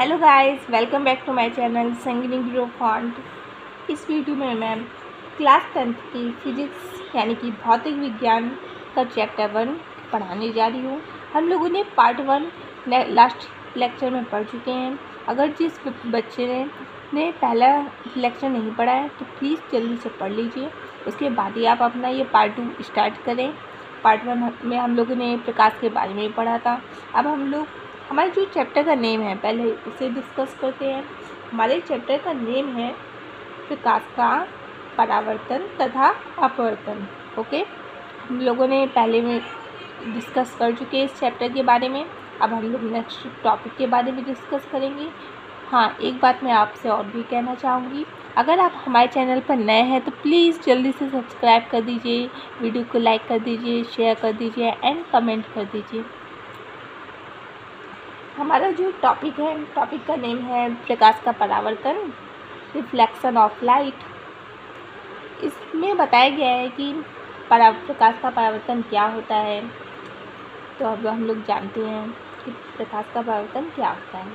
Hello guys, welcome back to my channel Sangini grow font. इस video में मैं class 10 की फिजिक्स यानी कि भौतिक विज्ञान का चैप्टर 1 पढ़ाने जा रही हूँ। हम लोगों ने पार्ट 1 लास्ट लेक्चर में पढ़ चुके हैं। अगर जिस बच्चे ने पहला लेक्चर नहीं पढ़ा है तो प्लीज़ जल्दी से पढ़ लीजिए, उसके बाद ही आप अपना ये पार्ट 2 स्टार्ट करें। पार्ट 1 में हम लोगों ने प्रकाश के बारे में पढ़ा था। अब हम लोग हमारे जो चैप्टर का नेम है पहले उसे डिस्कस करते हैं। हमारे चैप्टर का नेम है प्रकाश का परावर्तन तथा अपवर्तन। ओके, हम लोगों ने पहले में डिस्कस कर चुके हैं इस चैप्टर के बारे में। अब हम लोग नेक्स्ट टॉपिक के बारे में डिस्कस करेंगे। हाँ, एक बात मैं आपसे और भी कहना चाहूँगी, अगर आप हमारे चैनल पर नए हैं तो प्लीज़ जल्दी से सब्सक्राइब कर दीजिए, वीडियो को लाइक कर दीजिए, शेयर कर दीजिए एंड कमेंट कर दीजिए। हमारा जो टॉपिक है, टॉपिक का नेम है प्रकाश का परावर्तन, रिफ्लेक्शन ऑफ लाइट। इसमें बताया गया है कि प्रकाश का परावर्तन क्या होता है। तो अब हम लोग जानते हैं कि प्रकाश का परावर्तन क्या होता है।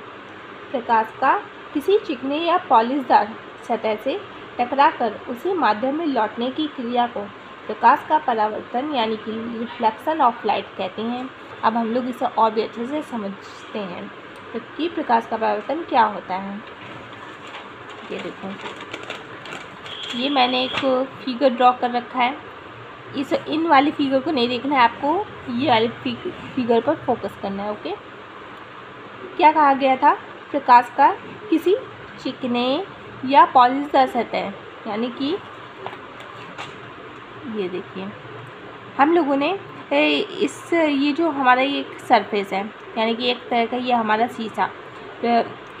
प्रकाश का किसी चिकने या पॉलिशदार सतह से टकराकर उसी माध्यम में लौटने की क्रिया को प्रकाश का परावर्तन यानी कि रिफ्लेक्शन ऑफ लाइट कहते हैं। अब हम लोग इसे और भी अच्छे से समझते हैं कि प्रकाश का परावर्तन क्या होता है। ये देखो, ये मैंने एक फिगर ड्रॉ कर रखा है। इन वाली फिगर को नहीं देखना है आपको, ये वाली फिगर पर फोकस करना है। ओके, क्या कहा गया था? प्रकाश का किसी चिकने या पॉलिशदार सतह यानी कि ये देखिए, हम लोगों ने ये जो हमारा ये एक सरफेस है यानी कि एक तरह का ये हमारा शीशा,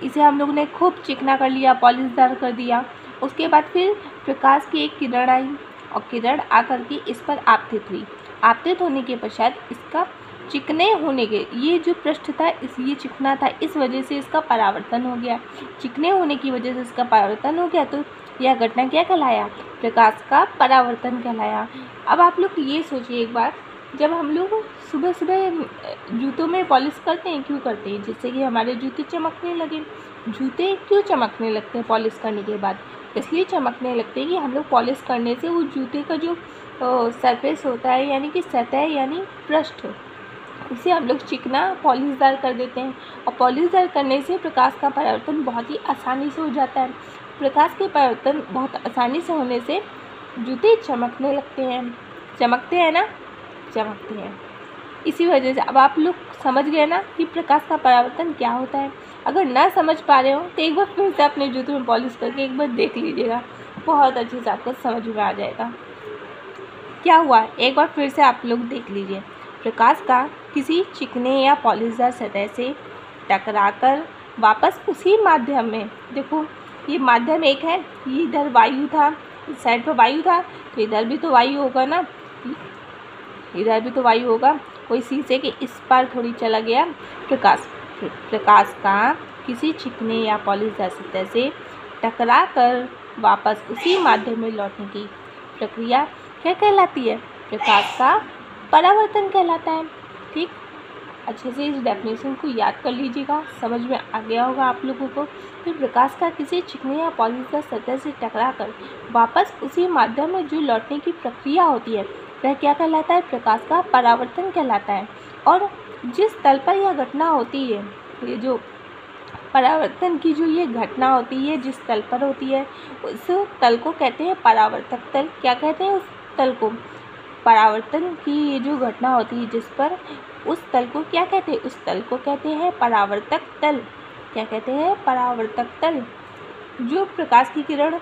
इसे हम लोग ने खूब चिकना कर लिया, पॉलिशदार कर दिया। उसके बाद फिर प्रकाश की एक किरण आई और किरण आकर के इस पर आपतित हुई। आपतित होने के पश्चात इसका चिकने होने के, ये जो पृष्ठ था ये चिकना था, इस वजह से इसका परावर्तन हो गया। चिकने होने की वजह से इसका परावर्तन हो गया। तो यह घटना क्या कहलाया? प्रकाश का परावर्तन कहलाया। अब आप लोग ये सोचिए एक बार, जब हम लोग सुबह सुबह जूतों में पॉलिश करते हैं, क्यों करते हैं? जिससे कि हमारे जूते चमकने लगे। जूते क्यों चमकने लगते हैं पॉलिश करने के बाद? इसलिए चमकने लगते हैं कि हम लोग पॉलिश करने से वो जूते का जो सरफेस होता है यानी कि सतह यानी पृष्ठ, इसे हम लोग चिकना पॉलिशदार कर देते हैं। और पॉलिशदार करने से प्रकाश का परावर्तन बहुत ही आसानी से हो जाता है। प्रकाश के परावर्तन बहुत आसानी से होने से जूते चमकने लगते हैं। चमकते हैं ना, चमकते हैं। इसी वजह से अब आप लोग समझ गए ना कि प्रकाश का परावर्तन क्या होता है। अगर ना समझ पा रहे हो तो एक बार फिर से अपने जूतों में पॉलिश करके एक बार देख लीजिएगा, बहुत अच्छे से आपको समझ में आ जाएगा। क्या हुआ? एक बार फिर से आप लोग देख लीजिए, प्रकाश का किसी चिकने या पॉलिशदार सतह से टकराकर वापस उसी माध्यम में, देखो ये माध्यम एक है, ये इधर वायु था, इस साइड पर वायु था तो इधर भी तो वायु होगा ना, इधर भी तो वायु होगा। कोई शीशे के इस पार थोड़ी चला गया प्रकाश। प्रकाश का किसी चिकने या पॉलिशदार सतह से टकराकर वापस उसी माध्यम में लौटने की प्रक्रिया क्या कहलाती है? प्रकाश का परावर्तन कहलाता है। ठीक, अच्छे से इस डेफिनेशन को याद कर लीजिएगा, समझ में आ गया होगा आप लोगों को। फिर प्रकाश का किसी चिकने या पॉलिशदार सतह से टकराकर वापस उसी माध्यम में जो लौटने की प्रक्रिया होती है वह क्या कहलाता है? प्रकाश का परावर्तन कहलाता है। और जिस तल पर यह घटना होती है, ये जो परावर्तन की जो ये घटना होती है जिस तल पर होती है उस तल को कहते हैं परावर्तक तल। क्या कहते हैं उस तल को? परावर्तन की ये जो घटना होती है जिस पर, उस तल को क्या कहते हैं? उस तल को कहते हैं परावर्तक तल। क्या कहते हैं? परावर्तक तल। जो प्रकाश की किरण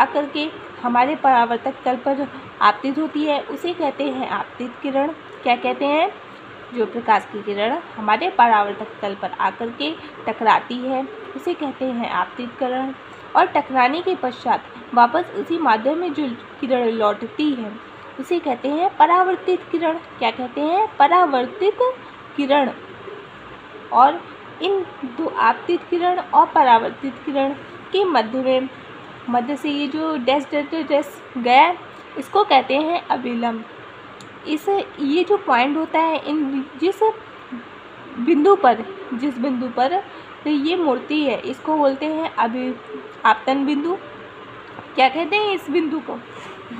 आकर के हमारे परावर्तक तल पर आपतित होती है उसे कहते हैं आपतित किरण। क्या कहते हैं? जो प्रकाश की किरण हमारे परावर्तक तल पर आकर के टकराती है उसे कहते हैं आपतित किरण। और टकराने के पश्चात वापस उसी माध्यम में जो किरण लौटती है उसे कहते हैं परावर्तित किरण। क्या कहते हैं? परावर्तित किरण। और इन दो आपतित किरण और परावर्तित किरण के मध्य से ये जो डैश गया इसको कहते हैं अभिलंब। ये जो पॉइंट होता है, इन जिस बिंदु पर, जिस बिंदु पर ये मूर्ति है, इसको बोलते हैं अभी आपतन बिंदु। क्या कहते हैं इस बिंदु को?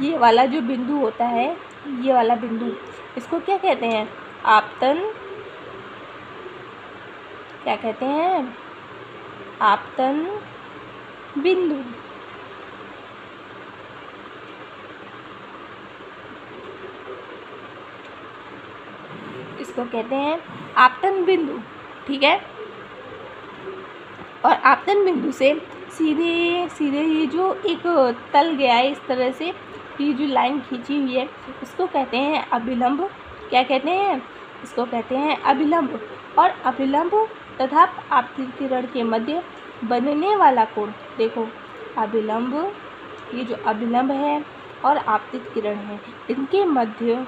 ये वाला जो बिंदु होता है, ये वाला बिंदु, इसको क्या कहते हैं? आपतन। क्या कहते हैं? आपतन बिंदु। इसको कहते हैं आपतन बिंदु, ठीक है। और आपतन बिंदु से सीधे सीधे ये जो एक तल गया है, इस तरह से ये जो लाइन खींची हुई है, इसको कहते हैं अभिलंब। क्या कहते हैं? इसको कहते हैं अभिलंब। और अभिलंब तथा आपतिकिरण के मध्य बनने वाला कोण, देखो अभिलंब, ये जो अभिलंब है और आपतित किरण है, इनके मध्य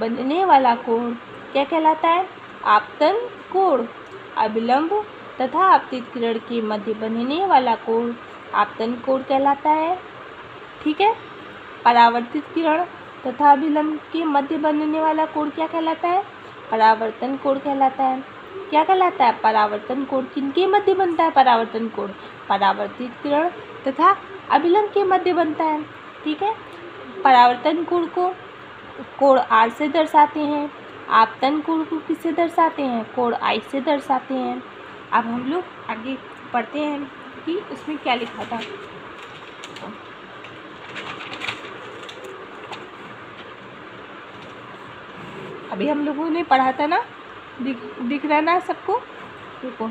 बनने वाला कोण क्या कहलाता है? आपतन कोण। अभिलंब तथा आपतित किरण के मध्य बनने वाला कोण आपतन कोण कहलाता है, ठीक है। परावर्तित किरण तथा अभिलंब के मध्य बनने वाला कोण क्या कहलाता है? परावर्तन कोण कहलाता है। क्या कहलाता है? परावर्तन कोण। किनके मध्य बनता है परावर्तन कोण? परावर्तित किरण तथा अभिलंब के मध्य बनता है, ठीक है। परावर्तन कोण को कोण आर से दर्शाते हैं। आपतन कोण को किससे दर्शाते हैं? कोण आई से दर्शाते हैं। अब हम लोग आगे पढ़ते हैं कि उसमें क्या लिखा था। अभी हम लोगों ने पढ़ा था ना, दिख रहा ना सबको? देखो,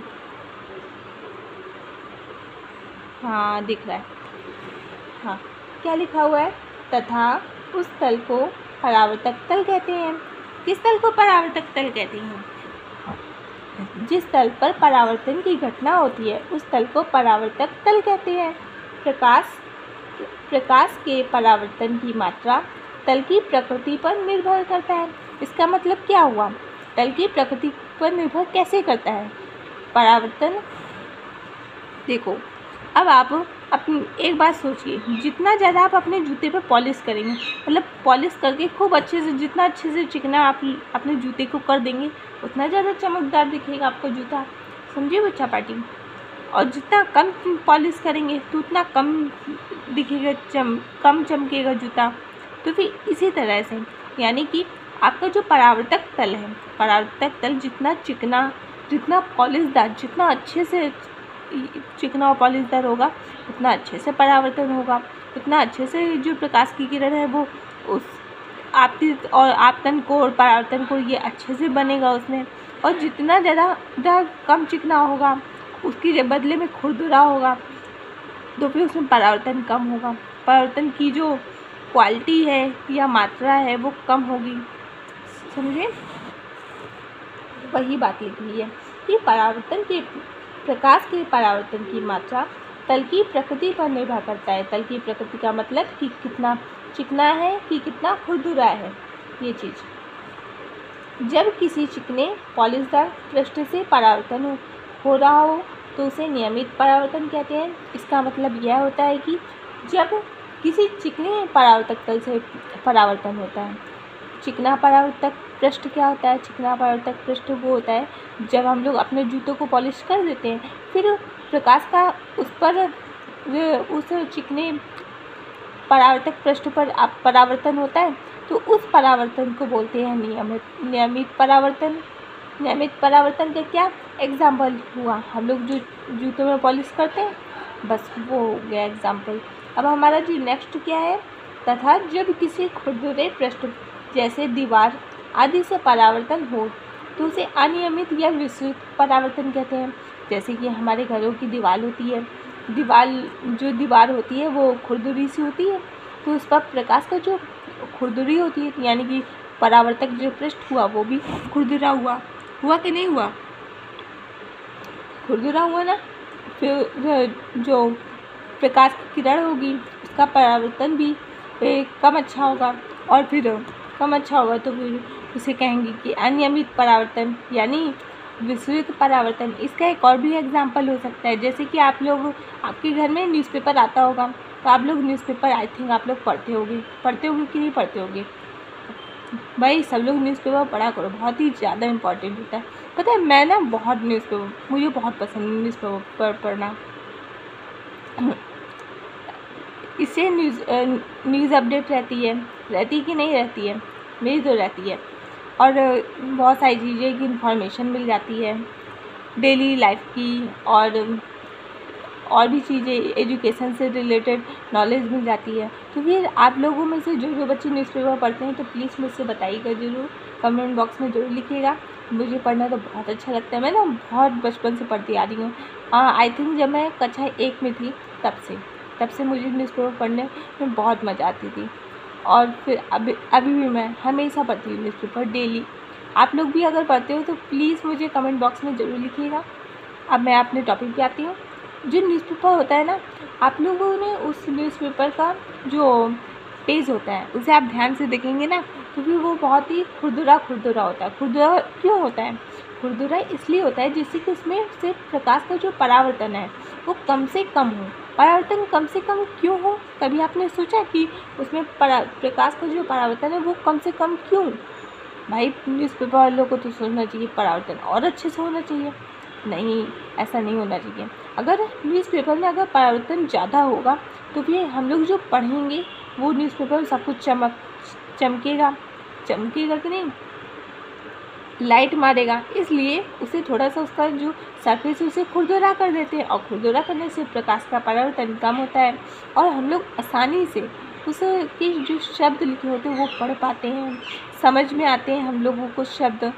हाँ दिख रहा है। हाँ, क्या लिखा हुआ है? तथा उस तल को परावर्तक तल कहते हैं। किस तल को परावर्तक तल कहते हैं? जिस तल पर परावर्तन की घटना होती है उस तल को परावर्तक तल कहते हैं। प्रकाश के परावर्तन की मात्रा तल की प्रकृति पर निर्भर करता है। इसका मतलब क्या हुआ? तल की प्रकृति पर निर्भर कैसे करता है परावर्तन? देखो, अब आप अपनी एक बात सोचिए, जितना ज़्यादा आप अपने जूते पर पॉलिश करेंगे, मतलब पॉलिश करके खूब अच्छे से, जितना अच्छे से चिकना आप अपने जूते को कर देंगे, उतना ज़्यादा चमकदार दिखेगा आपका जूता, समझिए बच्चा पार्टी। और जितना कम पॉलिश करेंगे तो उतना कम दिखेगा, कम चमकेगा जूता। तो फिर इसी तरह से, यानी कि आपका जो परावर्तक तल है, परावर्तक तल जितना चिकना, जितना पॉलिशदार, जितना अच्छे से चिकना और पॉलिशदार होगा, उतना अच्छे से परावर्तन होगा, उतना अच्छे से जो प्रकाश की किरण है वो उस आपतित और आपतन कोण, परावर्तन कोण, ये अच्छे से बनेगा उसमें। और जितना ज़्यादा कम चिकना होगा, उसके बदले में खुरदुरा होगा, तो फिर उसमें परावर्तन कम होगा, परावर्तन की जो क्वालिटी है या मात्रा है वो कम होगी, समझे। वही बात लिखी हुई है कि परावर्तन के, प्रकाश के परावर्तन की मात्रा तल की प्रकृति पर निर्भर करता है। तल की प्रकृति का मतलब कि कितना चिकना है, कि कितना खुरदुरा है, ये चीज़। जब किसी चिकने पॉलिशदार पृष्ठ से परावर्तन हो रहा हो तो उसे नियमित परावर्तन कहते हैं। इसका मतलब यह होता है कि जब किसी चिकने परावर्तक तल से परावर्तन होता है, चिकना परावर्तक पृष्ठ क्या होता है? चिकना परावर्तक पृष्ठ वो होता है जब हम लोग अपने जूतों को पॉलिश कर देते हैं, फिर प्रकाश का उस पर, उस चिकने परावर्तक पृष्ठ पर आप परावर्तन होता है, तो उस परावर्तन को बोलते हैं नियमित परावर्तन। नियमित परावर्तन का क्या एग्जाम्पल हुआ? हम लोग जो जूतों में पॉलिश करते हैं, बस वो हो गया एग्जाम्पल। अब हमारा जी नेक्स्ट क्या है? तथा जब किसी खुरदुरे पृष्ठ जैसे दीवार आदि से परावर्तन हो तो उसे अनियमित या विस्तृत परावर्तन कहते हैं। जैसे कि हमारे घरों की दीवार होती है, दीवार होती है वो खुरदुरी सी होती है, तो उस पर प्रकाश का जो खुरदुरी होती है, यानी कि परावर्तक जो पृष्ठ हुआ वो भी खुरदुरा हुआ कि नहीं हुआ? खुरदुरा हुआ ना। फिर जो प्रकाश की किरण होगी उसका परावर्तन भी कम अच्छा होगा, और फिर कम अच्छा होगा तो फिर उसे कहेंगे कि अनियमित परावर्तन यानी विस्तृत परावर्तन। इसका एक और भी एग्जाम्पल हो सकता है, जैसे कि आप लोग, आपके घर में न्यूज़पेपर आता होगा, तो आप लोग न्यूज़पेपर आई थिंक आप लोग पढ़ते होगे कि नहीं पढ़ते होगे? भाई सब लोग न्यूज़पेपर पढ़ा करो, बहुत ही ज़्यादा इम्पॉर्टेंट होता है। पता है मैं ना बहुत न्यूज़पेपर, मुझे बहुत पसंद है न्यूज़पेपर पढ़ना। इससे न्यूज़ अपडेट रहती कि नहीं रहती है, मेरी तो रहती है, और बहुत सारी चीज़ें की इन्फॉर्मेशन मिल जाती है डेली लाइफ की, और भी चीज़ें एजुकेशन से रिलेटेड नॉलेज मिल जाती है। तो फिर आप लोगों में से जो बच्चे न्यूज़पेपर पढ़ते हैं तो प्लीज़ मुझसे बताइएगा ज़रूर, कमेंट बॉक्स में ज़रूर लिखिएगा। मुझे पढ़ना तो बहुत अच्छा लगता है, मैं ना बहुत बचपन से पढ़ती आ रही हूँ। आई थिंक जब मैं कक्षा 1 में थी तब से मुझे न्यूज़पेपर पढ़ने में बहुत मज़ा आती थी, और फिर अभी भी मैं हमेशा पढ़ती हूँ न्यूज़पेपर डेली। आप लोग भी अगर पढ़ते हो तो प्लीज़ मुझे कमेंट बॉक्स में ज़रूर लिखिएगा। अब मैं अपने टॉपिक पे आती हूँ। जो न्यूज़पेपर होता है ना, आप लोगों ने उस न्यूज़पेपर का जो पेज होता है उसे आप ध्यान से देखेंगे ना, क्योंकि वो बहुत ही खुरदुरा होता है। खुरदुरा क्यों होता है? खुरदुरा इसलिए होता है जिससे कि उसमें से प्रकाश का जो परावर्तन है वो कम से कम हो। परावर्तन कम से कम क्यों हो? कभी आपने सोचा कि उसमें प्रकाश का जो परावर्तन है वो कम से कम क्यों? भाई न्यूज़पेपर वालों को तो सोचना चाहिए परावर्तन और अच्छे से होना चाहिए। नहीं, ऐसा नहीं होना चाहिए। अगर न्यूज़पेपर में अगर परावर्तन ज़्यादा होगा तो फिर हम लोग जो पढ़ेंगे वो न्यूज़पेपर सब कुछ चमकेगा कि नहीं, लाइट मारेगा, इसलिए उसे थोड़ा सा उसका जो सरफेस उसे खुरदुरा कर देते हैं, और खुरदुरा करने से प्रकाश का परावर्तन कम होता है और हम लोग आसानी से उसके जो शब्द लिखे होते हैं वो पढ़ पाते हैं, समझ में आते हैं हम लोगों को शब्द,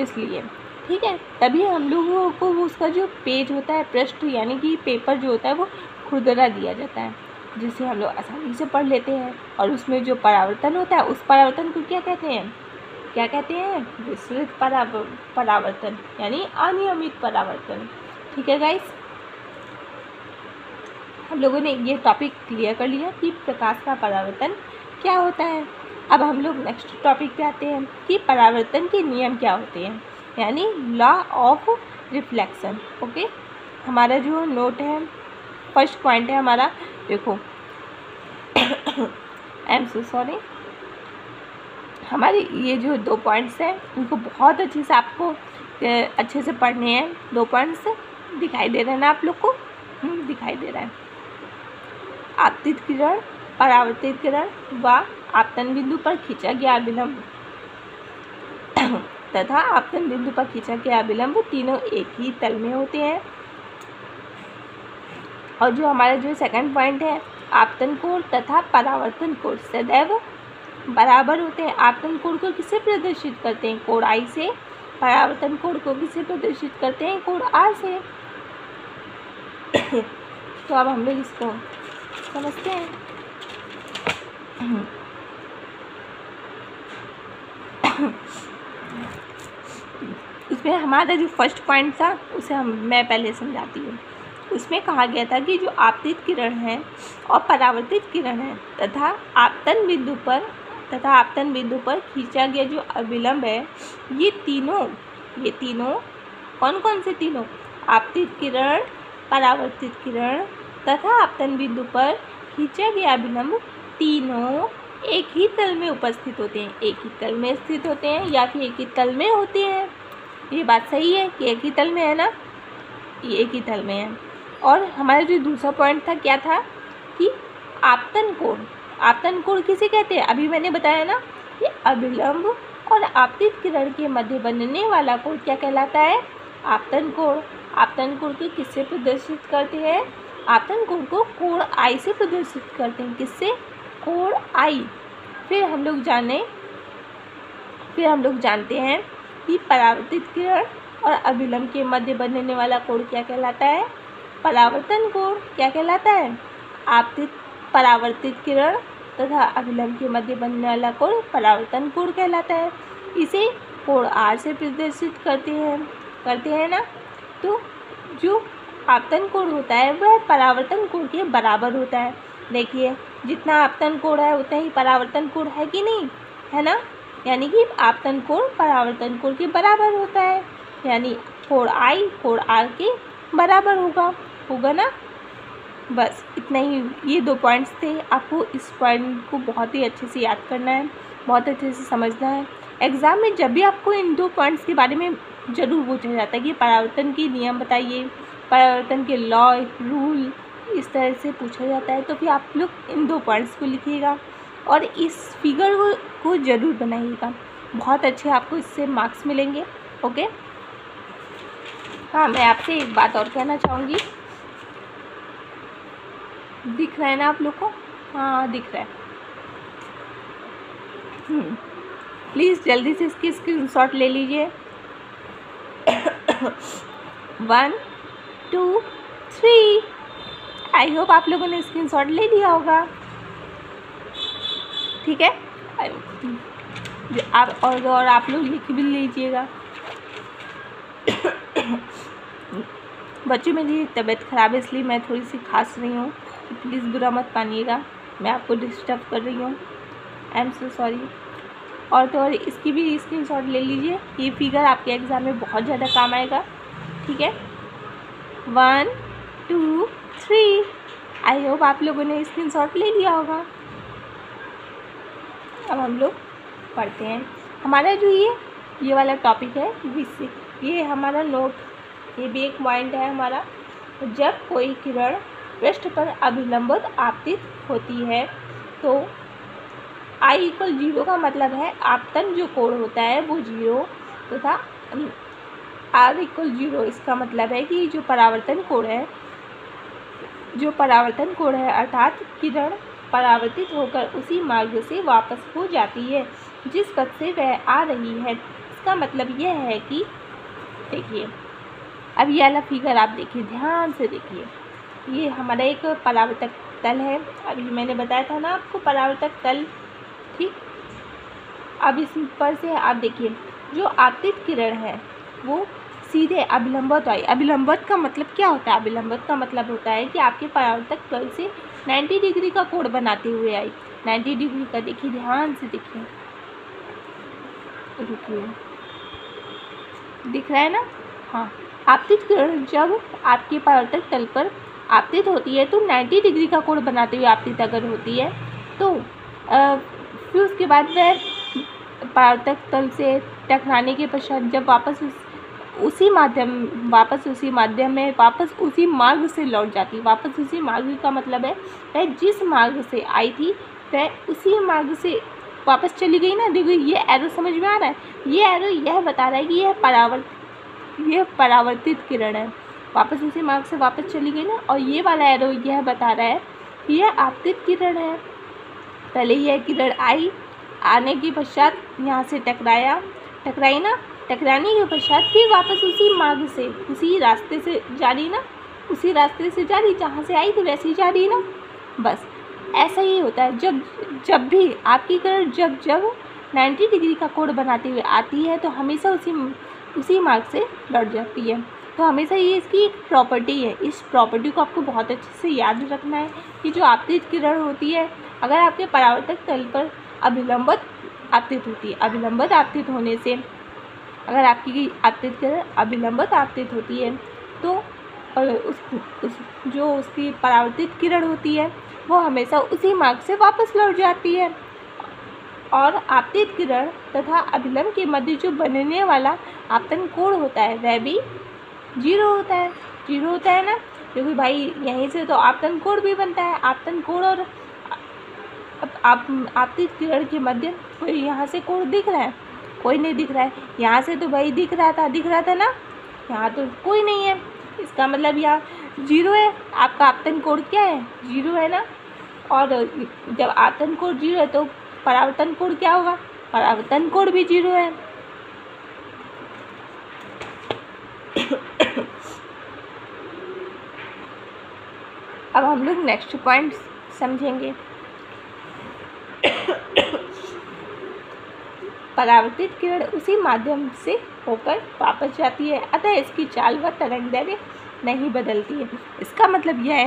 इसलिए ठीक है। तभी हम लोगों को उसका जो पेज होता है, पृष्ठ यानी कि पेपर जो होता है वो खुरदुरा दिया जाता है, जिससे हम लोग आसानी से पढ़ लेते हैं, और उसमें जो परावर्तन होता है उस परावर्तन को क्या कहते हैं विस्तृत परावर्तन यानी अनियमित परावर्तन। ठीक है गाइस, हम लोगों ने ये टॉपिक क्लियर कर लिया कि प्रकाश का परावर्तन क्या होता है। अब हम लोग नेक्स्ट टॉपिक पे आते हैं कि परावर्तन के नियम क्या होते हैं, यानी लॉ ऑफ रिफ्लेक्शन। ओके, हमारा जो नोट है, फर्स्ट पॉइंट है हमारा, देखो आई एम सो सॉरी, हमारे ये जो 2 पॉइंट्स हैं उनको बहुत अच्छे से आपको अच्छे से पढ़ने हैं। 2 पॉइंट्स दिखाई दे रहे हैं ना आप लोग को? दिखाई दे रहा है। आपतित किरण, परावर्तित किरण व आपतन बिंदु पर खींचा गया अभिलंब तथा आपतन बिंदु पर खींचा गया अभिलंब तीनों एक ही तल में होते हैं। और जो हमारा जो सेकंड पॉइंट है, आपतन कोण तथा परावर्तन कोण सदैव बराबर होते हैं। आपतन कोण को किसे प्रदर्शित करते हैं? कोण I से। परावर्तन कोण को किसे प्रदर्शित करते हैं? कोण R से। तो अब हम लोग इसको समझते हैं। इसमें हमारा जो फर्स्ट पॉइंट था उसे मैं पहले समझाती हूँ। उसमें कहा गया था कि जो आपतित किरण है और परावर्तित किरण है तथा आपतन बिंदु पर खींचा गया जो अभिलंब है, ये तीनों कौन से तीनों? आपतित किरण, परावर्तित किरण तथा आपतन बिंदु पर खींचा गया अभिलंब तीनों एक ही तल में उपस्थित होते हैं, एक ही तल में स्थित होते हैं या फिर एक ही तल में होते हैं। ये बात सही है कि एक ही तल में है ना, ये एक ही तल में है। और हमारा जो दूसरा पॉइंट था क्या था कि आपतन कोण किसे कहते हैं? अभी मैंने बताया ना कि अभिलंब और आपतित किरण के मध्य बनने वाला कोण क्या कहलाता है? आपतन कोण। आपतन कोण को किससे प्रदर्शित करते हैं? आपतन कोण को कोण I से प्रदर्शित करते हैं। किससे? कोण I। फिर हम लोग जानते हैं कि परावर्तित किरण और अभिलंब के मध्य बनने वाला कोण क्या कहलाता है? परावर्तन कोण। क्या कहलाता है? परावर्तित किरण तथा अभिलंब के मध्य बनने वाला कोण परावर्तन कोण कहलाता है। इसे कोण R से प्रदर्शित करते हैं ना। तो जो आपतन कोण होता है वह परावर्तन कोण के बराबर होता है। देखिए, जितना आपतन कोण है उतना ही परावर्तन कोण है कि नहीं, है ना, यानी कि आपतन कोण परावर्तन कोण के बराबर होता है, यानी कोण I कोण R के बराबर होगा ना। बस इतना ही, ये 2 पॉइंट्स थे। आपको इस पॉइंट को बहुत ही अच्छे से याद करना है, बहुत अच्छे से समझना है। एग्ज़ाम में जब भी आपको इन दो पॉइंट्स के बारे में ज़रूर पूछा जाता है कि परावर्तन के नियम बताइए, परावर्तन के लॉ रूल, इस तरह से पूछा जाता है। तो फिर आप लोग इन दो पॉइंट्स को लिखिएगा और इस फिगर को ज़रूर बनाइएगा, बहुत अच्छे आपको इससे मार्क्स मिलेंगे। ओके, हाँ, मैं आपसे एक बात और कहना चाहूँगी। दिख रहा है ना आप लोग को? हाँ, दिख रहा है। प्लीज़ जल्दी से इसकी स्क्रीनशॉट ले लीजिए। 1 2 3 आई होप आप लोगों ने स्क्रीनशॉट ले लिया होगा। ठीक है, आप और आप लोग लिख भी लीजिएगा। बच्चों, मेरी तबीयत ख़राब है इसलिए मैं थोड़ी सी खांस रही हूँ, प्लीज़ बुरा मत मानिएगा, मैं आपको डिस्टर्ब कर रही हूँ, आई एम सो सॉरी। और तो और इसकी भी स्क्रीनशॉट ले लीजिए, ये फिगर आपके एग्ज़ाम में बहुत ज़्यादा काम आएगा। ठीक है, 1 2 3 आई होप आप लोगों ने स्क्रीनशॉट ले लिया होगा। अब हम लोग पढ़ते हैं। हमारा जो ये वाला टॉपिक है विषय, ये हमारा नोट, ये भी एक पॉइंट है हमारा। जब कोई किरण पृष्ठ पर अभिलंबित आपतित होती है तो I = 0 का मतलब है आपतन जो कोण होता है वो 0 तथा R = 0, इसका मतलब है कि जो परावर्तन कोण है अर्थात किरण परावर्तित होकर उसी मार्ग से वापस हो जाती है जिस पथ से वह आ रही है। इसका मतलब यह है कि देखिए, अब ये वाला फिगर आप देखिए, ध्यान से देखिए, ये हमारा एक परावर्तक तल है। अभी मैंने बताया था ना आपको परावर्तक तल, ठीक। अब इस पर से आप देखिए, जो आपतित किरण है वो सीधे अभिलंबित आई। अभिलंबित का मतलब क्या होता है? अभिलंबित का मतलब होता है कि आपके परावर्तक तल से 90 डिग्री का कोण बनाते हुए आई। 90 डिग्री का, देखिए ध्यान से देखिए, रुकिए, दिख रहा है ना? हाँ, आपतित किरण जब आपके परावर्तक तल पर आपतित होती है तो 90 डिग्री का कोण बनाते हुए आपतित अगर होती है तो फिर उसके बाद वह परावर्तक तल से टकराने के पश्चात जब वापस उसी मार्ग से लौट जाती। वापस उसी मार्ग का मतलब है वह जिस मार्ग से आई थी वह उसी मार्ग से वापस चली गई ना। देखो, ये एरो समझ में आ रहा है? ये एरो यह बता रहा है कि यह परावर्तित किरण है, वापस उसी मार्ग से वापस चली गई ना। और ये वाला एरो यह बता रहा है कि यह आपतित किरण है। पहले यह किरण आई, आने के पश्चात यहाँ से टकराई ना, टकराने के पश्चात फिर वापस उसी मार्ग से, उसी रास्ते से जा रही ना, उसी रास्ते से जा रही जहाँ से आई थी वैसे ही जा रही ना। बस ऐसा ही होता है। जब भी आपकी किरण जब 90 डिग्री का कोण बनाते हुए आती है तो हमेशा उसी मार्ग से लौट जाती है। तो हमेशा ये इसकी एक प्रॉपर्टी है। इस प्रॉपर्टी को आपको बहुत अच्छे से याद रखना है कि जो आपतित किरण होती है अगर आपके परावर्तक तल पर अगर आपकी आपतित किरण अभिलंबित आपतित होती है तो उसकी परावर्तित किरण होती है वो हमेशा उसी मार्ग से वापस लौट जाती है। और आपतित किरण तथा अभिलंब के मध्य जो बनने वाला आपतन कोण होता है वह भी 0 होता है। 0 होता है ना, क्योंकि भाई यहीं से तो आपतन कोण भी बनता है। आपतन कोण और आपतित किरण के मध्य कोई यहाँ से कोण दिख रहा है? कोई नहीं दिख रहा है। यहाँ से तो भाई दिख रहा था ना, यहाँ तो कोई नहीं है। इसका मतलब यहाँ 0 है। आपका आपतन कोण क्या है? 0 है ना। और जब आपतन कोण 0 है तो परावर्तन कोण क्या होगा? परावर्तन कोण भी 0 है। अब हम लोग नेक्स्ट पॉइंट समझेंगे। परावर्तित किरण उसी माध्यम से होकर वापस जाती है, अतः इसकी चाल व तरंग दैर्घ्य नहीं बदलती है। इसका मतलब यह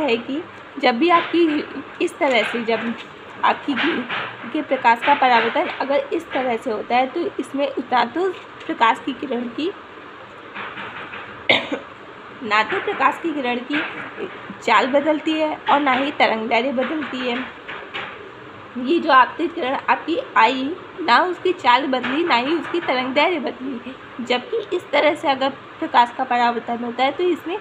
है कि जब भी आपकी इस तरह से, जब आपकी के प्रकाश का परावर्तन अगर इस तरह से होता है तो इसमें उतना तो प्रकाश की किरण की चाल बदलती है और ना ही तरंग दैर्घ्य बदलती है। ये जो आपती किरण आपकी आई, ना उसकी चाल बदली ना ही उसकी तरंगदैर्य बदली। जबकि इस तरह से अगर प्रकाश का परावर्तन होता है तो इसमें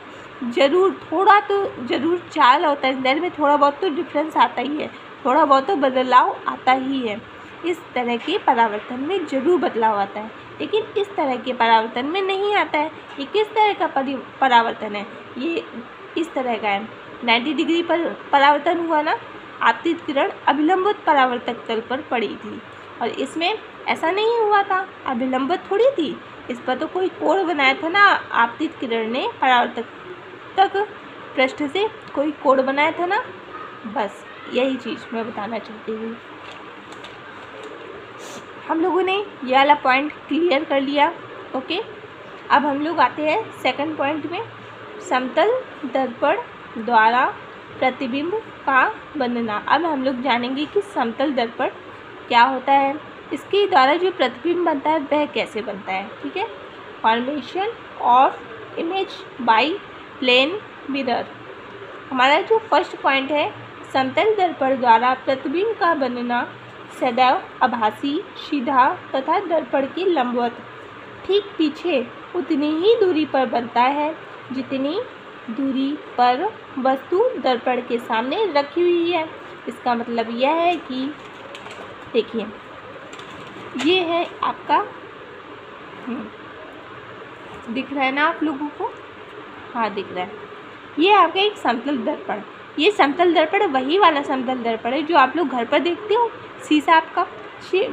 ज़रूर थोड़ा तो ज़रूर चाल और तरंगदैर्य में थोड़ा बहुत तो डिफरेंस आता ही है, थोड़ा बहुत तो बदलाव आता ही है। इस तरह के परावर्तन में ज़रूर बदलाव आता है, लेकिन इस तरह के परावर्तन में नहीं आता है। ये किस तरह का परावर्तन है? ये इस तरह का है, 90 डिग्री पर परावर्तन हुआ ना। आपतित किरण अभिलंबित परावर्तक तल पर पड़ी थी और इसमें ऐसा नहीं हुआ था, अभिलंबित थोड़ी थी। इस पर तो कोई कोण बनाया था ना, आपतित किरण ने परावर्तक तक पृष्ठ से कोई कोण बनाया था ना। बस यही चीज़ मैं बताना चाहती हूँ। हम लोगों ने यह वाला पॉइंट क्लियर कर लिया। ओके, अब हम लोग आते हैं सेकंड पॉइंट में, समतल दर्पण द्वारा प्रतिबिंब का बनना। अब हम लोग जानेंगे कि समतल दर्पण क्या होता है, इसके द्वारा जो प्रतिबिंब बनता है वह कैसे बनता है। ठीक है, formation of image by plane mirror. हमारा जो फर्स्ट पॉइंट है, समतल दर्पण द्वारा प्रतिबिंब का बनना सदैव आभासी, सीधा तथा दर्पण के लंबवत ठीक पीछे उतनी ही दूरी पर बनता है जितनी दूरी पर वस्तु दर्पण के सामने रखी हुई है। इसका मतलब यह है कि देखिए, ये है आपका, दिख रहा है ना आप लोगों को? हाँ, दिख रहा है। ये आपका एक समतल दर्पण, ये समतल दर्पण वही वाला समतल दर्पण है जो आप लोग घर पर देखते हो, शीशा आपका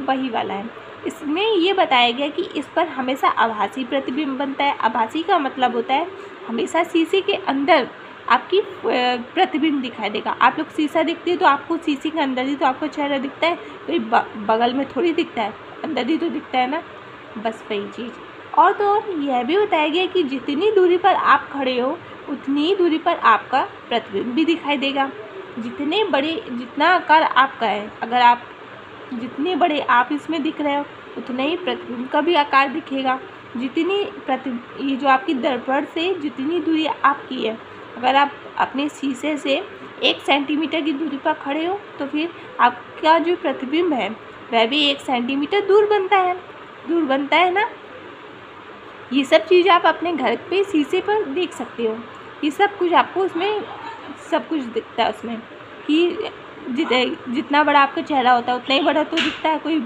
वही वाला है। इसमें ये बताया गया कि इस पर हमेशा आभासी प्रतिबिंब बनता है। आभासी का मतलब होता है हमेशा शीशे के अंदर आपकी प्रतिबिंब दिखाई देगा। आप लोग शीशा देखते हो तो आपको शीशे के अंदर ही तो आपको चेहरा दिखता है, कोई बगल में थोड़ी दिखता है, अंदर ही तो दिखता है ना। बस वही चीज़। और तो यह भी बताया गया कि जितनी दूरी पर आप खड़े हो उतनी दूरी पर आपका प्रतिबिंब भी दिखाई देगा। जितने बड़े, जितना आकार आपका है, अगर आप जितने बड़े आप इसमें दिख रहे हो उतने ही प्रतिबिंब का भी आकार दिखेगा। जितनी प्रतिबिंब, ये जो आपकी दर्पण से जितनी दूरी आपकी है, अगर आप अपने शीशे से 1 सेंटीमीटर की दूरी पर खड़े हो तो फिर आपका जो प्रतिबिंब है वह भी 1 सेंटीमीटर दूर बनता है ना। ये सब चीज़ आप अपने घर पे शीशे पर देख सकते हो। ये सब कुछ आपको उसमें सब कुछ दिखता है उसमें, कि जितना बड़ा आपका चेहरा होता है उतना ही बड़ा तो दिखता है। कोई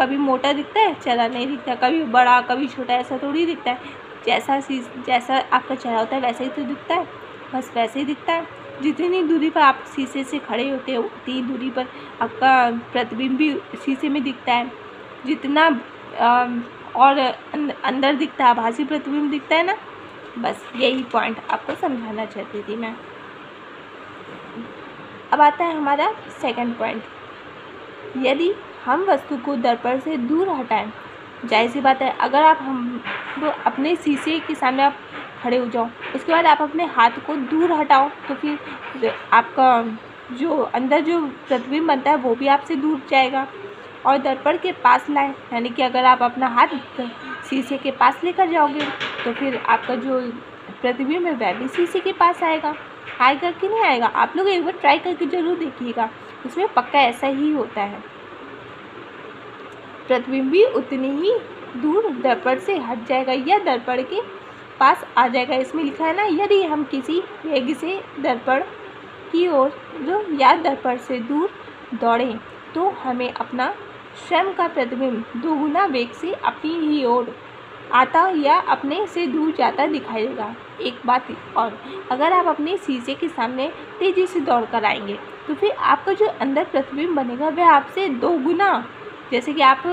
कभी मोटा दिखता है चेहरा, नहीं दिखता, कभी बड़ा कभी छोटा, ऐसा थोड़ी दिखता है। जैसा आपका चेहरा होता है वैसे ही तो दिखता है, बस वैसे ही दिखता है। जितनी दूरी पर आप शीशे से खड़े होते हो उतनी दूरी पर आपका प्रतिबिंब भी शीशे में दिखता है। जितना और अंदर दिखता है, आभासी प्रतिबिंब दिखता है ना। बस यही पॉइंट आपको समझाना चाहती थी मैं। अब आता है हमारा सेकंड पॉइंट। यदि हम वस्तु को दर्पण से दूर हटाएं, जाहिर सी बात है, अगर आप हम तो अपने शीशे के सामने आप खड़े हो जाओ, उसके बाद आप अपने हाथ को दूर हटाओ तो फिर आपका जो अंदर जो प्रतिबिंब बनता है वो भी आपसे दूर जाएगा। और दर्पण के पास लाए, यानी कि अगर आप अपना हाथ शीशे के पास लेकर जाओगे तो फिर आपका जो प्रतिबिंब है वह भी शीशे के पास आएगा कि नहीं आएगा। आप लोग एक बार ट्राई करके जरूर देखिएगा, इसमें पक्का ऐसा ही होता है। प्रतिबिंब भी उतनी ही दूर दर्पण से हट जाएगा या दर्पण के पास आ जाएगा। इसमें लिखा है ना, यदि हम किसी वेग से दर्पण की ओर जो या दर्पण से दूर दौड़ें तो हमें अपना स्वयं का प्रतिबिंब दोगुना वेग से अपनी ही ओर आता या अपने से दूर जाता दिखाई देगा। एक बात और, अगर आप अपने शीशे के सामने तेज़ी से दौड़ कर आएंगे तो फिर आपका जो अंदर प्रतिबिंब बनेगा वह आपसे 2 गुना, जैसे कि आप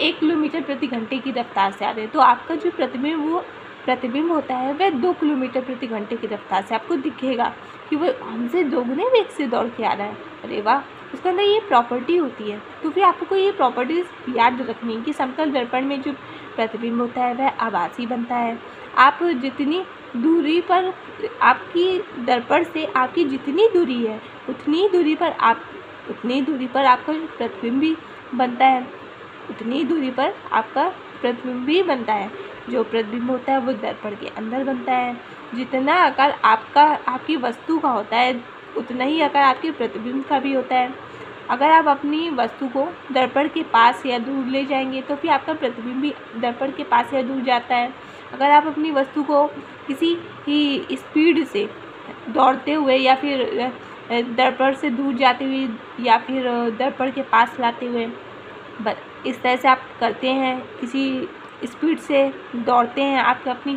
1 किलोमीटर प्रति घंटे की रफ्तार से आ रहे हैं तो आपका जो प्रतिबिंब होता है वह 2 किलोमीटर प्रति घंटे की रफ्तार से आपको दिखेगा कि वह हमसे 2 गुने वेग से दौड़ के आ रहा है। अरे वाह, उसके अंदर ये प्रॉपर्टी होती है। तो फिर आपको ये प्रॉपर्टीज़ याद रखनी है कि समतल दर्पण में जो प्रतिबिंब होता है वह आभासी बनता है। आप जितनी दूरी पर आपकी दर्पण से आपकी जितनी दूरी है उतनी दूरी पर आपका प्रतिबिंब भी बनता है, उतनी दूरी पर आपका प्रतिबिंब भी बनता है। जो प्रतिबिंब होता है वो दर्पण के अंदर बनता है। जितना आकार आपकी वस्तु का होता है उतना ही आकार आपके प्रतिबिंब का भी होता है। अगर आप अपनी वस्तु को दर्पण के पास या दूर ले जाएंगे तो फिर आपका प्रतिबिंब भी दर्पण के पास या दूर जाता है। अगर आप अपनी वस्तु को किसी ही स्पीड से दौड़ते हुए या फिर दर्पण से दूर जाते हुए या फिर दर्पण के पास लाते हुए इस तरह से आप करते हैं, किसी स्पीड से दौड़ते हैं, आप अपनी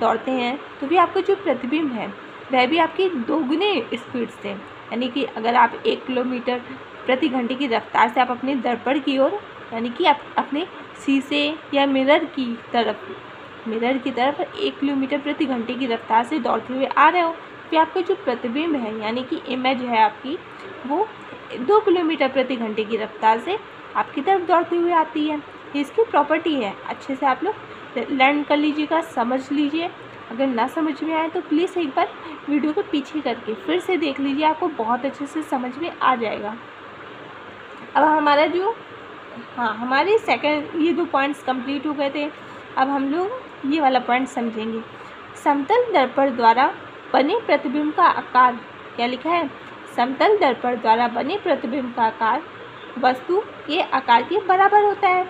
दौड़ते हैं तो भी आपका जो प्रतिबिंब है वह भी आपकी दोगुने स्पीड से, यानी कि अगर आप 1 किलोमीटर प्रति घंटे की रफ्तार से आप अपने दर्पण की ओर, यानी कि आप अपने शीशे या मिरर की तरफ 1 किलोमीटर प्रति घंटे की रफ्तार से दौड़ते हुए आ रहे हो, फिर आपका जो प्रतिबिंब है यानी कि इमेज है आपकी, वो 2 किलोमीटर प्रति घंटे की रफ्तार से आपकी तरफ दौड़ते हुए आती है। इसकी प्रॉपर्टी है, अच्छे से आप लोग लर्न कर लीजिएगा, समझ लीजिए। अगर ना समझ में आए तो प्लीज़ एक बार वीडियो को पीछे करके फिर से देख लीजिए, आपको बहुत अच्छे से समझ में आ जाएगा। अब हमारा जो हमारे सेकंड ये 2 पॉइंट्स कंप्लीट हो गए थे। अब हम लोग ये वाला पॉइंट समझेंगे। समतल दर्पण द्वारा बने प्रतिबिंब का आकार, क्या लिखा है, समतल दर्पण द्वारा बने प्रतिबिंब का आकार वस्तु के आकार के बराबर होता है।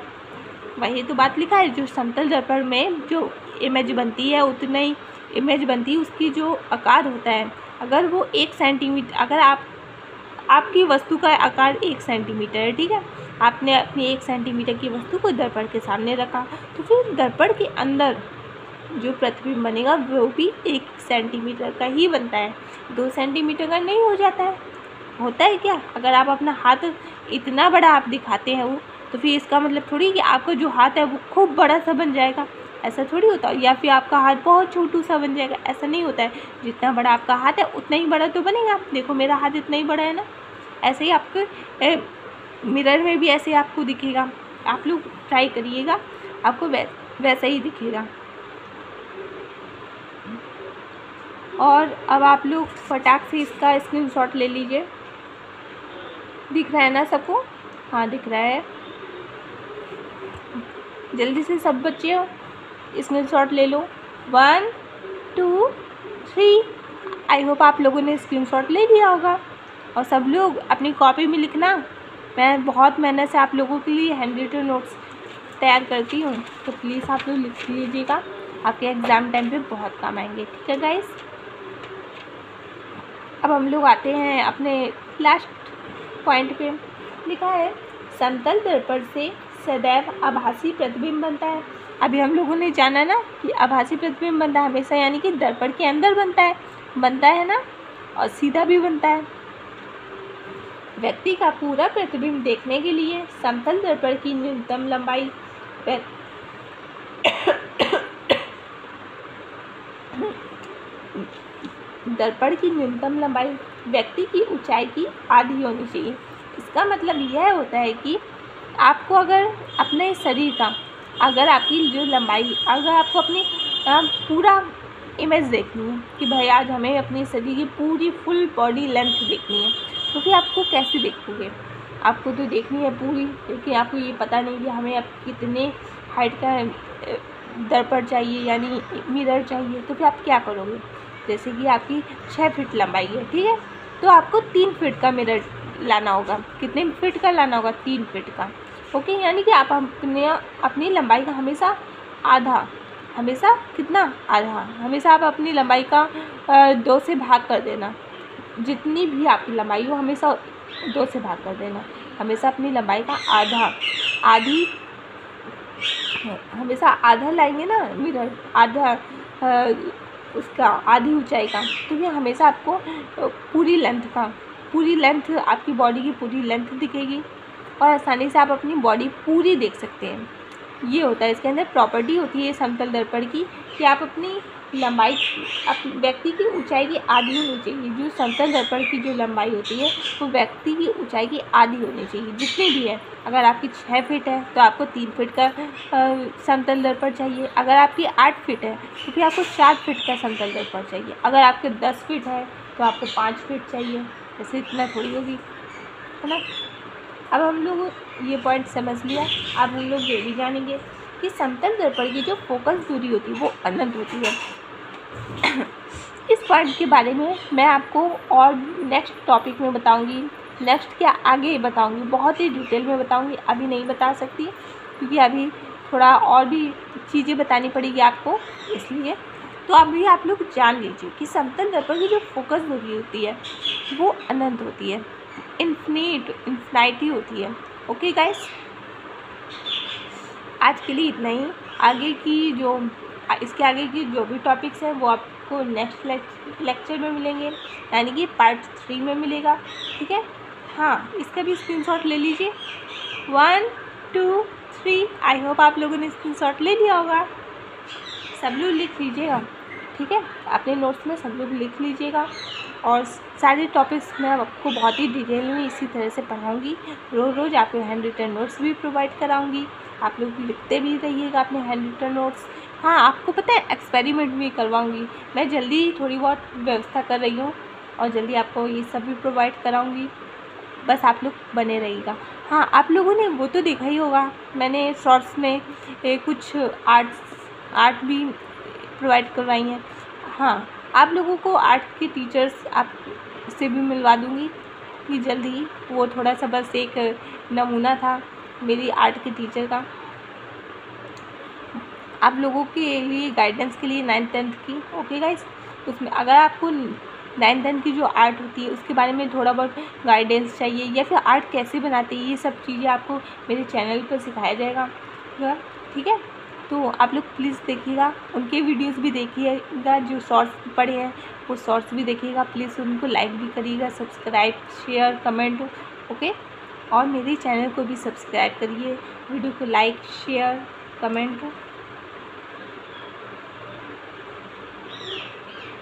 वही तो बात लिखा है, जो समतल दर्पण में जो इमेज बनती है उतना ही इमेज बनती है, उसकी जो आकार होता है, अगर वो 1 सेंटीमीटर, अगर आपकी वस्तु का आकार 1 सेंटीमीटर है, ठीक है, आपने अपनी 1 सेंटीमीटर की वस्तु को दर्पण के सामने रखा तो फिर दर्पण के अंदर जो प्रतिबिंब बनेगा वो भी 1 सेंटीमीटर का ही बनता है, 2 सेंटीमीटर का नहीं हो जाता है। होता है क्या, अगर आप अपना हाथ इतना बड़ा आप दिखाते हैं वो, तो फिर इसका मतलब थोड़ी कि आपका जो हाथ है वो खूब बड़ा सा बन जाएगा, ऐसा थोड़ी होता है, या फिर आपका हाथ बहुत छोटू सा बन जाएगा, ऐसा नहीं होता है। जितना बड़ा आपका हाथ है उतना ही बड़ा तो बनेगा। आप देखो मेरा हाथ इतना ही बड़ा है ना, ऐसे ही आपके मिरर में भी ऐसे आपको दिखेगा। आप लोग ट्राई करिएगा, आपको वैसा ही दिखेगा। और अब आप लोग फटाक से इसका स्क्रीनशॉट ले लीजिए। दिख रहा है ना सबको? हाँ दिख रहा है। जल्दी से सब बच्चे स्क्रीनशॉट ले लो, 1 2 3। आई होप आप लोगों ने स्क्रीनशॉट ले लिया होगा। और सब लोग अपनी कॉपी में लिखना, मैं बहुत मेहनत से आप लोगों के लिए हैंड रिटन नोट्स तैयार करती हूँ, तो प्लीज़ आप लोग लिख लीजिएगा, आपके एग्ज़ाम टाइम पे बहुत काम आएंगे। ठीक है गाइस, अब हम लोग आते हैं अपने लास्ट पॉइंट पे। लिखा है समतल दर्पण से सदैव आभासी प्रतिबिंब बनता है। अभी हम लोगों ने जाना ना कि आभासी प्रतिबिंब बनता है हमेशा, यानी कि दर्पण के अंदर बनता है ना, और सीधा भी बनता है। व्यक्ति का पूरा प्रतिबिंब देखने के लिए समतल दर्पण की न्यूनतम लंबाई व्यक्ति की ऊंचाई की आधी होनी चाहिए। इसका मतलब यह होता है कि आपको अगर अपने शरीर का, अगर आपकी जो लंबाई, अगर आपको अपनी पूरा इमेज देखनी है कि भाई आज हमें अपने शरीर की पूरी फुल बॉडी लेंथ देखनी है, तो फिर आपको कैसे देखोगे? आपको तो देखनी है पूरी, लेकिन आपको ये पता नहीं कि हमें अब कितने हाइट का दर्पण चाहिए यानी मिरर चाहिए, तो फिर आप क्या करोगे? जैसे कि आपकी 6 फीट लंबाई है, ठीक है, तो आपको 3 फीट का मिरर लाना होगा। कितने फीट का लाना होगा? 3 फीट का। ओके, यानी कि आप अपनी लंबाई का हमेशा आधा, हमेशा कितना आधा, हमेशा आप अपनी लंबाई का 2 से भाग कर देना। जितनी भी आपकी लंबाई हो हमेशा 2 से भाग कर देना। हमेशा अपनी लंबाई का आधा लाएंगे ना मिरर, आधी ऊंचाई का, तो ये हमेशा आपको पूरी लेंथ आपकी बॉडी की पूरी लेंथ दिखेगी और आसानी से आप अपनी बॉडी पूरी देख सकते हैं। ये होता है, इसके अंदर प्रॉपर्टी होती है समतल दर्पण की कि आप अपनी लंबाई व्यक्ति की ऊंचाई की आधी होनी चाहिए। जो समतल दर्पण की जो लंबाई होती है वो व्यक्ति की ऊंचाई की आधी होनी चाहिए, जितनी भी है। अगर आपकी 6 फीट है तो आपको 3 फीट का समतल दर्पण चाहिए। अगर आपकी 8 फीट है तो फिर आपको 4 फीट का समतल दर्पण चाहिए। अगर आपके 10 फीट है तो आपको 5 फीट चाहिए। ऐसे इतना थोड़ी होगी, है ना। अब हम लोग ये पॉइंट समझ लिया। अब हम लोग ये भी जानेंगे कि समतल दर्पण की जो फोकस दूरी होती है वो अनंत होती है। इस पॉइंट के बारे में मैं आपको और नेक्स्ट टॉपिक में बताऊंगी। नेक्स्ट क्या आगे बताऊंगी, बहुत ही डिटेल में बताऊंगी, अभी नहीं बता सकती क्योंकि अभी थोड़ा और भी चीज़ें बतानी पड़ेगी आपको, इसलिए तो अभी आप लोग जान लीजिए कि समतल दर्पण की जो फोकस दूरी होती है वो अनंत होती है, इन्फिनिटी होती है। ओके गाइस, आज के लिए इतना ही। आगे की जो इसके आगे की जो भी टॉपिक्स हैं वो आपको नेक्स्ट लेक्चर में मिलेंगे, यानी कि Part 3 में मिलेगा। ठीक है, हाँ, इसका भी स्क्रीनशॉट ले लीजिए, 1 2 3। आई होप आप लोगों ने स्क्रीनशॉट ले लिया होगा, सब लोग लिख लीजिएगा। ठीक है, अपने नोट्स में सब लोग लिख लीजिएगा, और सारे टॉपिक्स मैं आपको बहुत ही डिटेल में इसी तरह से पढ़ाऊँगी। रोज़ रोज़ आपको हैंड रिटन नोट्स भी प्रोवाइड कराऊँगी, आप लोग लिखते भी रहिएगा अपने हैंड रिटन नोट्स। हाँ, आपको पता है एक्सपेरिमेंट भी करवाऊँगी, मैं जल्दी थोड़ी बहुत व्यवस्था कर रही हूँ और जल्दी आपको ये सब भी प्रोवाइड कराऊँगी, बस आप लोग बने रहिएगा। हाँ, आप लोगों ने वो तो देखा ही होगा, मैंने शॉर्ट्स में कुछ आर्ट भी प्रोवाइड करवाई हैं। हाँ, आप लोगों को आर्ट के टीचर्स आप से भी मिलवा दूँगी कि जल्दी, वो थोड़ा सा बस एक नमूना था मेरी आर्ट के टीचर का। आप लोगों के लिए गाइडेंस के लिए 9th 10th की, ओके गाइस, उसमें अगर आपको 9th 10th की जो आर्ट होती है उसके बारे में थोड़ा बहुत गाइडेंस चाहिए, या फिर आर्ट कैसे बनाते हैं, ये सब चीज़ें आपको मेरे चैनल पर सिखाया जाएगा। ठीक है, तो आप लोग प्लीज़ देखिएगा, उनके वीडियोस भी देखिएगा, जो शॉर्ट्स पड़े हैं वो शॉर्ट्स भी देखिएगा, प्लीज़ उनको लाइक भी करिएगा, सब्सक्राइब, शेयर, कमेंट, ओके, और मेरे चैनल को भी सब्सक्राइब करिए, वीडियो को लाइक, शेयर, कमेंट,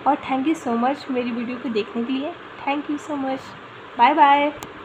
और थैंक यू सो मच मेरी वीडियो को देखने के लिए। Thank you so much, bye bye.